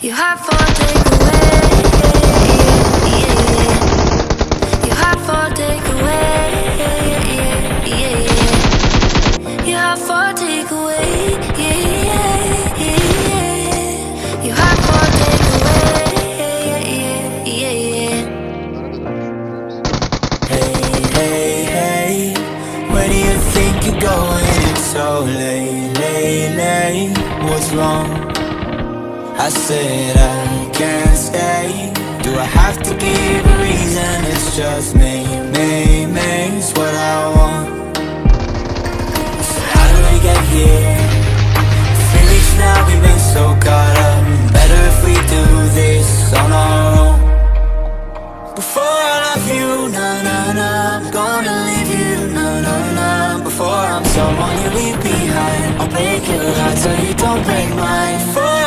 You have for takeaway. You have for takeaway. You have for takeaway. You have for takeaway. Hey, hey, hey, where do you think you're going? It's so late, late, late. What's wrong? I said I can't stay. Do I have to give a reason? It's just me, me, me. It's what I want. So how do we get here? Finish now, we've been so caught up. Better if we do this on our own. Before I love you, na na na, I'm gonna leave you, na na na. Before I'm someone you leave behind, I'll break your heart so you don't break mine.